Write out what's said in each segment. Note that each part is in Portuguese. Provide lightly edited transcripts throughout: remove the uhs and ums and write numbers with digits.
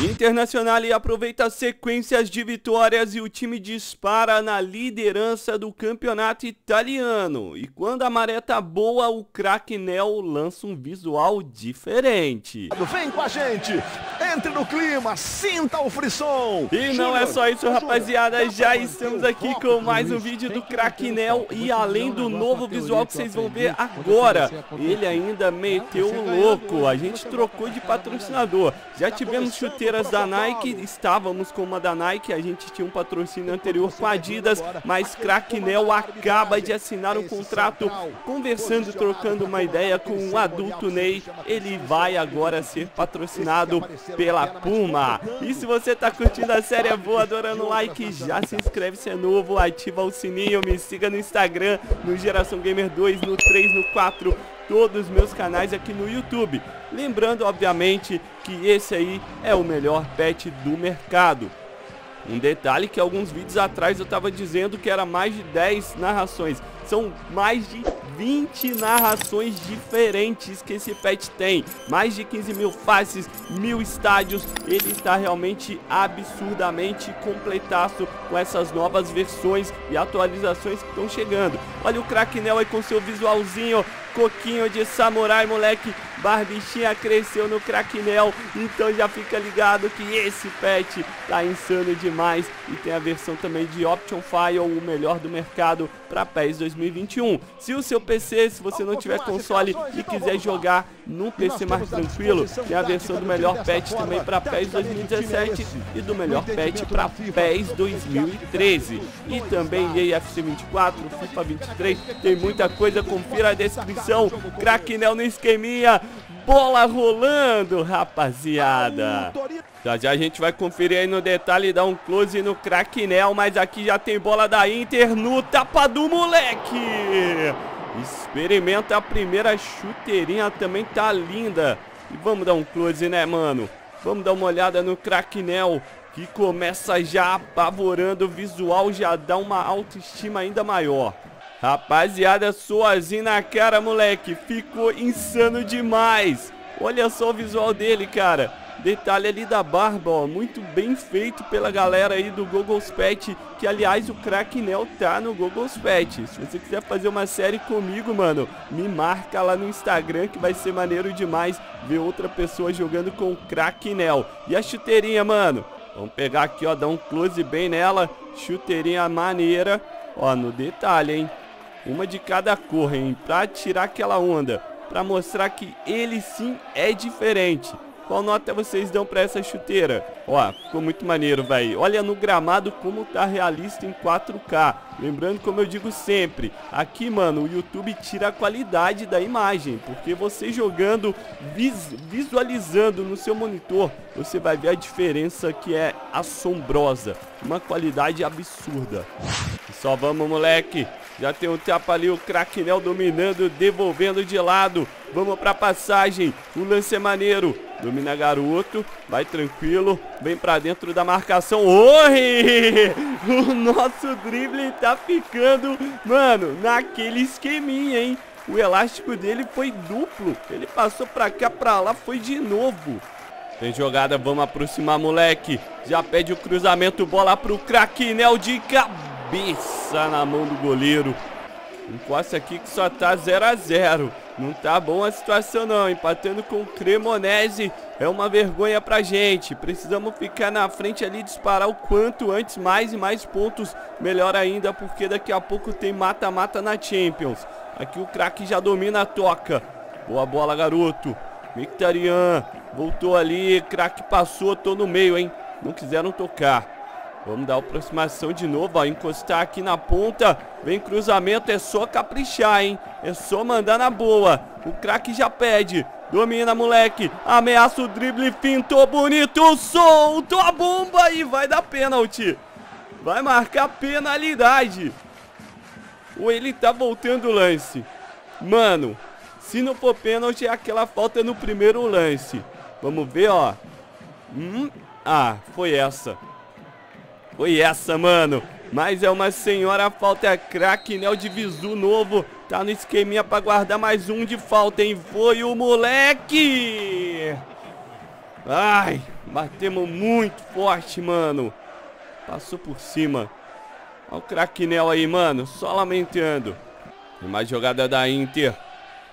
Internacional aproveita sequências de vitórias e o time dispara na liderança do campeonato italiano. E quando a maré tá boa, o craque Neo lança um visual diferente. Vem com a gente, entre no clima, sinta o frisson. E não é só isso, rapaziada, já estamos aqui com mais um vídeo do craque Neo. E além do novo visual que vocês vão ver agora, ele ainda meteu o louco. A gente trocou de patrocinador, já tivemos chuteiro da Nike, estávamos com uma da Nike, a gente tinha um patrocínio anterior com a Adidas, mas craque Neo acaba de assinar um contrato. Conversando, trocando uma ideia com um adulto Ney, ele vai agora ser patrocinado pela Puma. E se você tá curtindo a série, vou adorando o like, já se inscreve se é novo, ativa o sininho, me siga no Instagram, no Geração Gamer 2, no 3, no 4, todos os meus canais aqui no YouTube. Lembrando, obviamente, que esse aí é o melhor patch do mercado. Um detalhe que alguns vídeos atrás eu estava dizendo que era mais de 10 narrações. São mais de 20 narrações diferentes que esse patch tem. Mais de 15 mil faces, 1000 estádios. Ele está realmente absurdamente completaço com essas novas versões e atualizações que estão chegando. Olha o craque Neo aí com seu visualzinho, coquinho de samurai, moleque. Barbichinha cresceu no craque Neo, então já fica ligado que esse patch tá insano demais. E tem a versão também de Option File, o melhor do mercado para PES 2021. Se o seu PC, se você não tiver console e quiser jogar no PC mais tranquilo, tem a versão do melhor patch também para PES 2017 e do melhor patch para PES 2013. E também EAFC 24, FIFA 23, tem muita coisa, confira a descrição. Craque Neo no esqueminha. Bola rolando, rapaziada. Já a gente vai conferir aí no detalhe, dar um close no craque Neo, mas aqui já tem bola da Inter no tapa do moleque. Experimenta a primeira chuteirinha, também tá linda. E vamos dar um close, né, mano? Vamos dar uma olhada no craque Neo, que começa já apavorando o visual, já dá uma autoestima ainda maior. Rapaziada, sozinho na cara, moleque. Ficou insano demais. Olha só o visual dele, cara. Detalhe ali da barba, ó. Muito bem feito pela galera aí do Google's Patch. Que, aliás, o craque Neo tá no Google's Patch. Se você quiser fazer uma série comigo, mano, me marca lá no Instagram, que vai ser maneiro demais ver outra pessoa jogando com o craque Neo. E a chuteirinha, mano? Vamos pegar aqui, ó. Dar um close bem nela. Chuteirinha maneira. Ó, no detalhe, hein? Uma de cada cor, hein? Pra tirar aquela onda. Pra mostrar que ele sim é diferente. Qual nota vocês dão pra essa chuteira? Ó, ficou muito maneiro, velho. Olha no gramado como tá realista em 4K. Lembrando, como eu digo sempre, aqui, mano, o YouTube tira a qualidade da imagem. Porque você jogando, visualizando no seu monitor, você vai ver a diferença que é assombrosa. Uma qualidade absurda. Só vamos, moleque. Já tem um tapa ali, o craque Neo dominando, devolvendo de lado. Vamos pra passagem, o lance é maneiro. Domina garoto, vai tranquilo, vem pra dentro da marcação. Oi! O nosso drible tá ficando, mano, naquele esqueminha, hein? O elástico dele foi duplo, ele passou pra cá, pra lá, foi de novo. Tem jogada, vamos aproximar, moleque. Já pede o cruzamento, bola pro craque Neo de cabeça. Cabeça na mão do goleiro. Encosta aqui que só tá 0 a 0. Não tá bom a situação não. Empatando com o Cremonese. É uma vergonha pra gente. Precisamos ficar na frente ali, disparar o quanto antes. Mais e mais pontos, melhor ainda, porque daqui a pouco tem mata-mata na Champions. Aqui o craque já domina a toca. Boa bola, garoto. Mkhitaryan voltou ali. Craque passou, tô no meio, hein. Não quiseram tocar. Vamos dar aproximação de novo, ó, encostar aqui na ponta, vem cruzamento, é só caprichar, hein, é só mandar na boa, o craque já pede, domina, moleque, ameaça o drible, fintou bonito, soltou a bomba e vai dar pênalti, vai marcar penalidade, ou ele tá voltando o lance, mano, se não for pênalti é aquela falta no primeiro lance, vamos ver, ó, ah, foi essa. Foi essa, mano. Mas é uma senhora falta. É craque Neo de visu novo. Tá no esqueminha pra guardar mais um de falta, hein? Foi o moleque. Ai, batemos muito forte, mano. Passou por cima. Olha o Cracknell aí, mano, só lamentando. Tem mais jogada da Inter.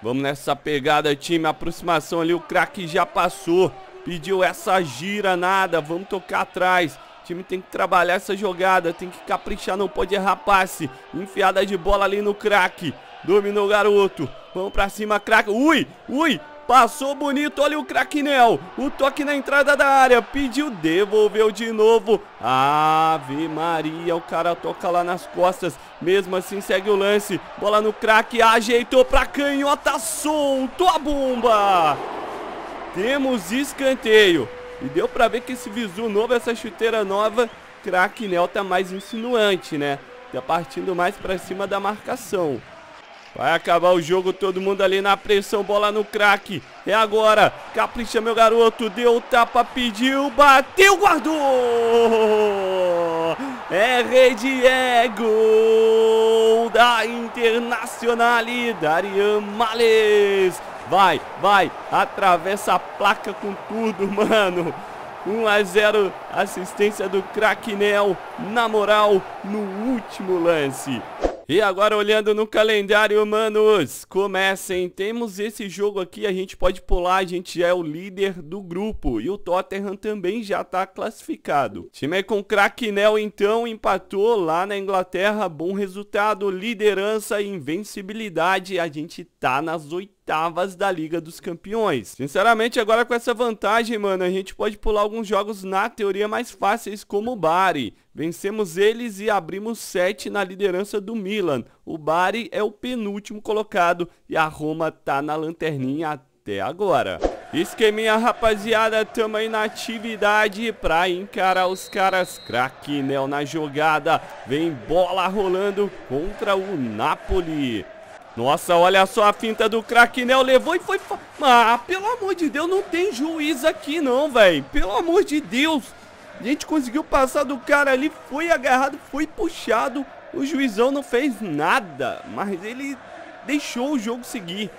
Vamos nessa pegada, time. Aproximação ali, o craque já passou. Pediu essa gira, nada. Vamos tocar atrás. O time tem que trabalhar essa jogada, tem que caprichar, não pode errar passe. Enfiada de bola ali no craque. Dominou o garoto. Vamos pra cima, craque. Ui, ui. Passou bonito, olha o Cracknell. O toque na entrada da área. Pediu, devolveu de novo. Ave Maria, o cara toca lá nas costas. Mesmo assim segue o lance. Bola no craque, ajeitou pra canhota. Soltou a bomba. Temos escanteio. E deu pra ver que esse visu novo, essa chuteira nova, Cracknell tá mais insinuante, né? Tá partindo mais pra cima da marcação. Vai acabar o jogo, todo mundo ali na pressão, bola no craque. É agora, capricha meu garoto, deu o tapa, pediu, bateu, guardou! É rede, é gol da Internacionalidade, Males. Vai, vai, atravessa a placa com tudo, mano. 1 a 0, assistência do Cracknell, na moral, no último lance. E agora olhando no calendário, manos, comecem, temos esse jogo aqui, a gente pode pular, a gente já é o líder do grupo e o Tottenham também já tá classificado. O time é com Cracknell então, empatou lá na Inglaterra, bom resultado, liderança e invencibilidade, a gente tá nas 8ª da Liga dos Campeões. Sinceramente, agora com essa vantagem, mano, a gente pode pular alguns jogos na teoria mais fáceis, como o Bari. Vencemos eles e abrimos 7 na liderança do Milan. O Bari é o penúltimo colocado e a Roma tá na lanterninha até agora. Esqueminha, rapaziada, tamo aí na atividade pra encarar os caras. Cracknell na jogada, vem bola rolando contra o Napoli. Nossa, olha só a finta do Cracknell, levou e foi... Ah, pelo amor de Deus, não tem juiz aqui não, velho. Pelo amor de Deus. A gente conseguiu passar do cara ali, foi agarrado, foi puxado. O juizão não fez nada, mas ele deixou o jogo seguir.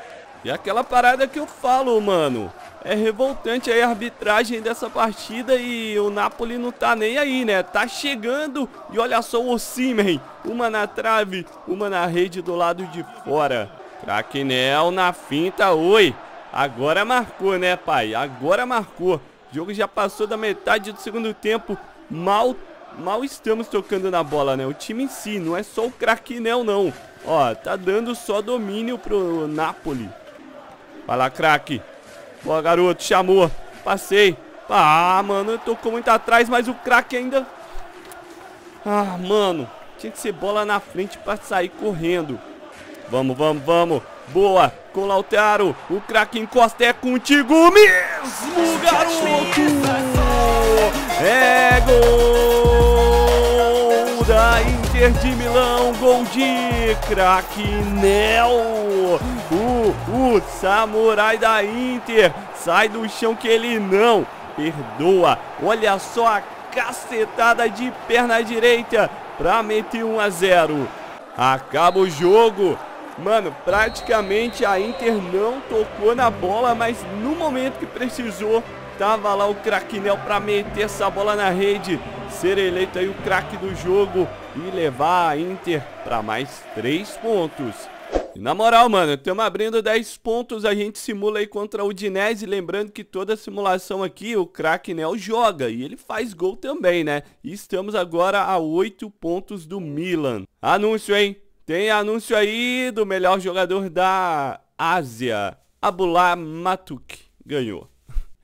E aquela parada que eu falo, mano. É revoltante aí a arbitragem dessa partida e o Napoli não tá nem aí, né? Tá chegando e olha só o Osimhen. Uma na trave, uma na rede do lado de fora. Cracknell na finta, oi. Agora marcou, né, pai? Agora marcou. O jogo já passou da metade do segundo tempo. Mal estamos tocando na bola, né? O time em si, não é só o Cracknell, não. Ó, tá dando só domínio pro Napoli. Vai lá, craque. Boa, garoto, chamou. Passei. Ah, mano, tocou muito atrás, mas o craque ainda... Ah, mano, tinha que ser bola na frente pra sair correndo. Vamos, vamos, vamos. Boa, com o Lautaro. O craque encosta, é contigo mesmo, garoto. É gol da Inter de Milão, gol de Cracknell. O samurai da Inter sai do chão que ele não perdoa. Olha só a cacetada de perna direita pra meter 1 a 0. Acaba o jogo. Mano, praticamente a Inter não tocou na bola, mas no momento que precisou, tava lá o Cracknell pra meter essa bola na rede, ser eleito aí o craque do jogo e levar a Inter pra mais 3 pontos. E na moral, mano, estamos abrindo 10 pontos, a gente simula aí contra o Udinese, lembrando que toda simulação aqui, o Cracknell joga e ele faz gol também, né? E estamos agora a 8 pontos do Milan. Anúncio, hein? Tem anúncio aí do melhor jogador da Ásia, Abulá Matuk, ganhou.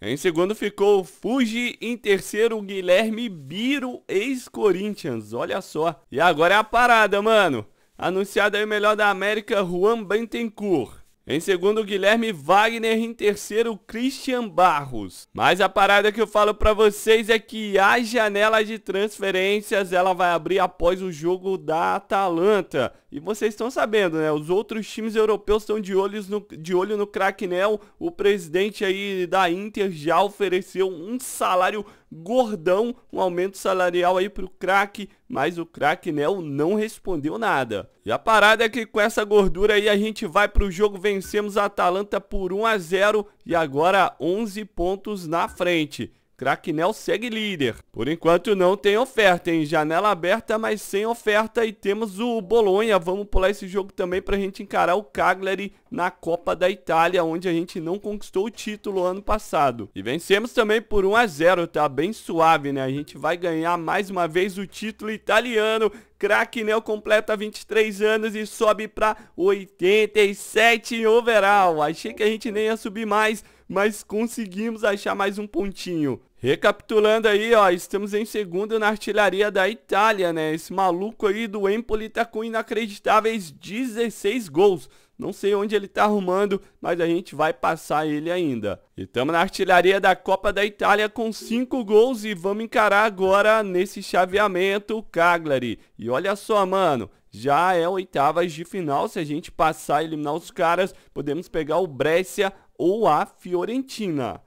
Em segundo ficou o Fuji, em terceiro o Guilherme Biro, ex-Corinthians, olha só. E agora é a parada, mano. Anunciado aí o melhor da América, Juan Bentencourt. Em segundo, Guilherme Wagner. Em terceiro, Christian Barros. Mas a parada que eu falo pra vocês é que a janela de transferências, ela vai abrir após o jogo da Atalanta. E vocês estão sabendo, né? Os outros times europeus estão de olho no Cracknell. O presidente aí da Inter já ofereceu um salário gordão, um aumento salarial aí pro craque, mas o craque Nel não respondeu nada. E a parada é que com essa gordura aí a gente vai pro jogo, vencemos a Atalanta por 1 a 0 e agora 11 pontos na frente. Craque Nel segue líder. Por enquanto não tem oferta, hein? Janela aberta, mas sem oferta. E temos o Bolonha. Vamos pular esse jogo também para a gente encarar o Cagliari na Copa da Itália, onde a gente não conquistou o título ano passado. E vencemos também por 1 a 0, tá bem suave, né? A gente vai ganhar mais uma vez o título italiano. Craque Nel completa 23 anos e sobe para 87 em overall. Achei que a gente nem ia subir mais, mas conseguimos achar mais um pontinho. Recapitulando aí, ó, estamos em segundo na artilharia da Itália, né? Esse maluco aí do Empoli tá com inacreditáveis 16 gols. Não sei onde ele tá arrumando, mas a gente vai passar ele ainda. E estamos na artilharia da Copa da Itália com 5 gols e vamos encarar agora nesse chaveamento o Cagliari. E olha só, mano, já é oitavas de final. Se a gente passar e eliminar os caras, podemos pegar o Brescia ou a Fiorentina.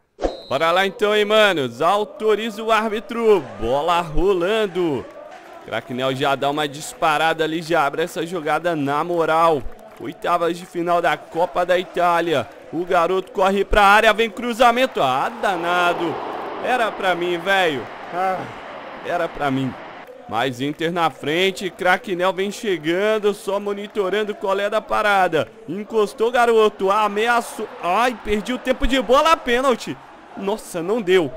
Bora lá então, hein, manos. Autoriza o árbitro. Bola rolando. Craque Nel já dá uma disparada ali, já abre essa jogada na moral. Oitavas de final da Copa da Itália. O garoto corre pra área, vem cruzamento. Ah, danado. Era pra mim, velho. Ah, era pra mim. Mas Inter na frente, Craque Nel vem chegando, só monitorando qual é da parada. Encostou o garoto, ameaçou. Ai, perdi o tempo de bola, pênalti. Nossa, não deu.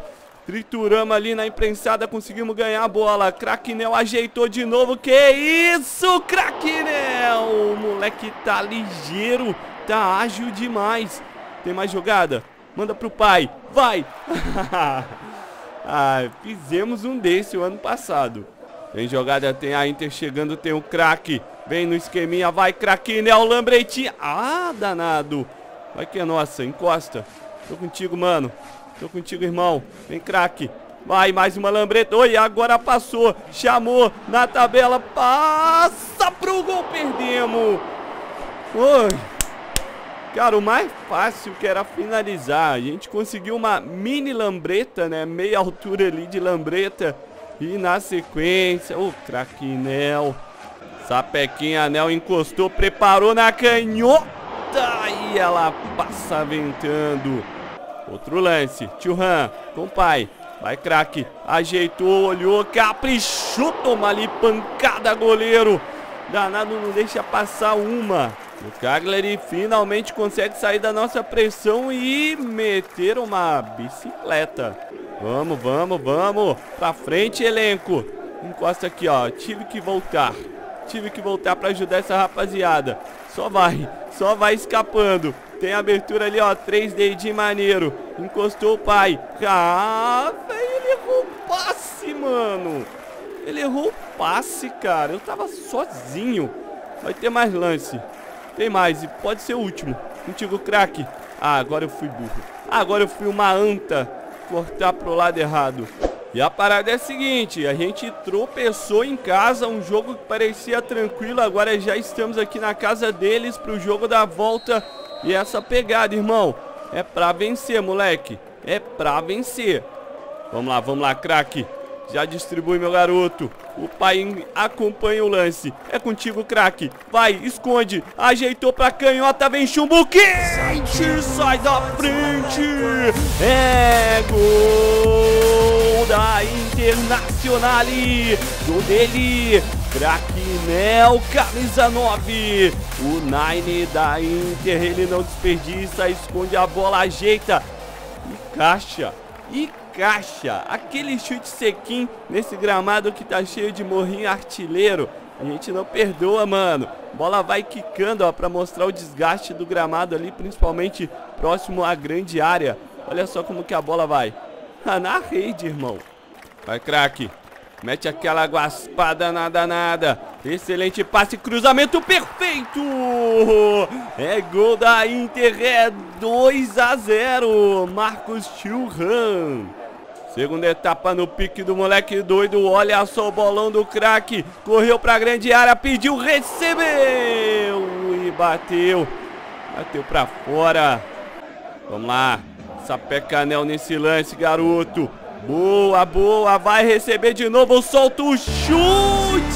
Trituramos ali na imprensada, conseguimos ganhar a bola. Craque Nel ajeitou de novo, que isso, Craque Nel. O moleque tá ligeiro, tá ágil demais. Tem mais jogada? Manda pro pai, vai. Ah, fizemos um desse o ano passado. Tem jogada, tem a Inter chegando, tem o craque. Vem no esqueminha, vai craque Nel, lambretinha. Ah, danado. Vai que é nossa, encosta. Tô contigo, mano. Tô contigo, irmão. Vem craque. Vai, mais uma lambreta. Oi, agora passou. Chamou na tabela. Passa pro gol, perdemos. Oi. Cara, o mais fácil que era finalizar. A gente conseguiu uma mini lambreta, né? Meia altura ali de lambreta. E na sequência, o craque Nel. Sapequinha Nel encostou, preparou na canhota. E ela passa ventando. Outro lance. Chilhan, com o pai. Vai craque. Ajeitou, olhou, caprichou. Toma ali, pancada, goleiro. Danado não deixa passar uma. O Cagliari finalmente consegue sair da nossa pressão e meter uma bicicleta. Vamos, vamos, vamos. Pra frente, elenco. Encosta aqui, ó. Tive que voltar pra ajudar essa rapaziada. Só vai escapando. Tem abertura ali, ó. 3D de maneiro. Encostou o pai. Ah, velho, ele errou o passe, mano. Ele errou o passe, cara. Eu tava sozinho. Vai ter mais lance. Tem mais. E pode ser o último. Contigo, craque. Ah, agora eu fui burro. Agora eu fui uma anta. Cortar pro lado errado. E a parada é a seguinte, a gente tropeçou em casa, um jogo que parecia tranquilo, agora já estamos aqui na casa deles pro jogo da volta. E essa pegada, irmão, é pra vencer, moleque, é pra vencer. Vamos lá, craque, já distribui meu garoto, o pai acompanha o lance, é contigo, craque, vai, esconde, ajeitou pra canhota, vem chumbo quente, sai da frente, é gol! Da Internacional do dele, craque Nel, camisa 9. O Nine da Inter, ele não desperdiça, esconde a bola, ajeita e caixa, e caixa. Aquele chute sequinho nesse gramado que tá cheio de morrinho artilheiro, a gente não perdoa, mano. Bola vai quicando, ó, pra mostrar o desgaste do gramado ali, principalmente próximo à grande área. Olha só como que a bola vai. Na rede, irmão. Vai, craque. Mete aquela guaspada na danada. Excelente passe, cruzamento perfeito. É gol da Inter, é 2 a 0. Marcos Chilhan. Segunda etapa no pique do moleque doido. Olha só o bolão do craque. Correu pra grande área, pediu, recebeu e bateu. Bateu pra fora. Vamos lá. Sapeca Nel nesse lance, garoto. Boa, boa, vai receber de novo, solta o chute,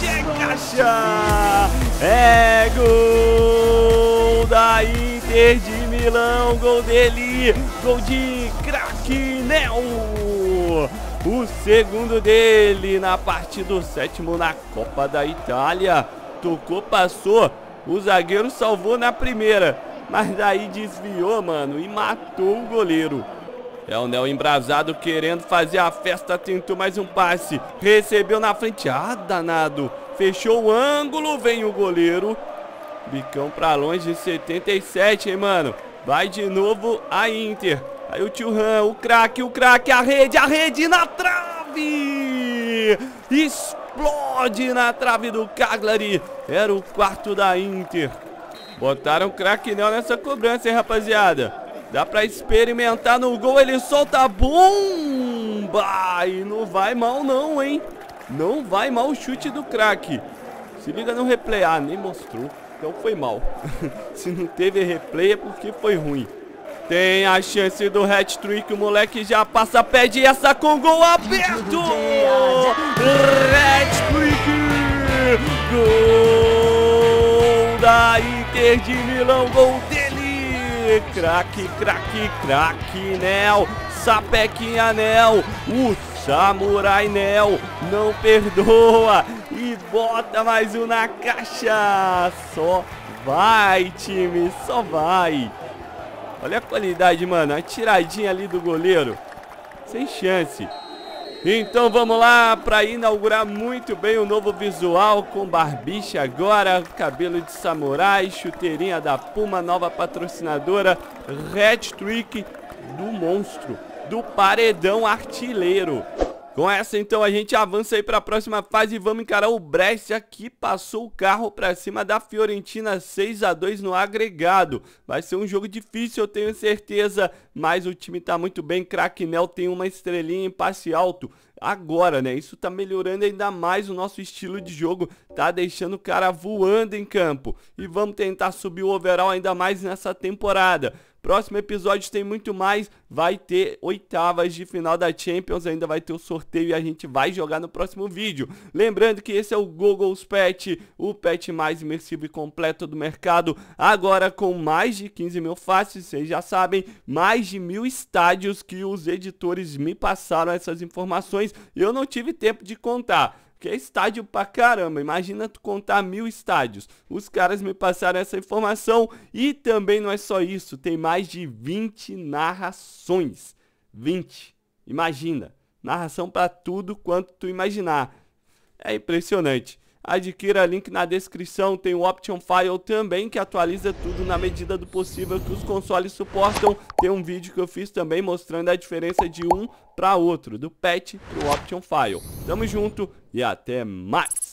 é caixa, é gol da Inter de Milão, gol dele, gol de craque Neo, o segundo dele na parte do sétimo na Copa da Itália, tocou, passou, o zagueiro salvou na primeira, mas daí desviou, mano, e matou o goleiro. É o Neo embrasado querendo fazer a festa, tentou mais um passe, recebeu na frente, ah, danado, fechou o ângulo, vem o goleiro, bicão pra longe, 77, hein, mano, vai de novo a Inter, aí o Chilhan, o craque, a rede na trave, explode na trave do Cagliari, era o quarto da Inter, botaram o craque Neo nessa cobrança, hein, rapaziada. Dá pra experimentar no gol, ele solta a bomba e não vai mal não, hein? Não vai mal o chute do craque. Se liga no replay, ah, nem mostrou, então foi mal. Se não teve replay é porque foi ruim. Tem a chance do hat-trick, o moleque já passa, pede essa com gol aberto! Hat-trick! Gol da Inter de Milão, gol dele! Craque, craque, craque Neo, sapequinha Neo, o samurai Neo não perdoa e bota mais um na caixa, só vai time, só vai. Olha a qualidade, mano, a tiradinha ali do goleiro, sem chance. Então vamos lá para inaugurar muito bem o novo visual com barbicha agora, cabelo de samurai, chuteirinha da Puma, nova patrocinadora, hat-trick do monstro, do paredão artilheiro. Com essa então a gente avança aí para a próxima fase e vamos encarar o Brescia, que passou o carro para cima da Fiorentina 6-2 no agregado. Vai ser um jogo difícil, eu tenho certeza, mas o time tá muito bem, craque Neo tem uma estrelinha em passe alto. Agora, né, isso tá melhorando ainda mais o nosso estilo de jogo, tá deixando o cara voando em campo. E vamos tentar subir o overall ainda mais nessa temporada. Próximo episódio tem muito mais, vai ter oitavas de final da Champions, ainda vai ter o sorteio e a gente vai jogar no próximo vídeo. Lembrando que esse é o Google's Patch, o patch mais imersivo e completo do mercado, agora com mais de 15 mil faces, vocês já sabem, mais de 1000 estádios que os editores me passaram essas informações e eu não tive tempo de contar. Que é estádio pra caramba, imagina tu contar 1000 estádios. Os caras me passaram essa informação e também não é só isso, tem mais de 20 narrações. 20, imagina, narração pra tudo quanto tu imaginar. É impressionante. Adquira link na descrição, tem o Option File também que atualiza tudo na medida do possível que os consoles suportam. Tem um vídeo que eu fiz também mostrando a diferença de um para outro, do patch pro Option File. Tamo junto e até mais!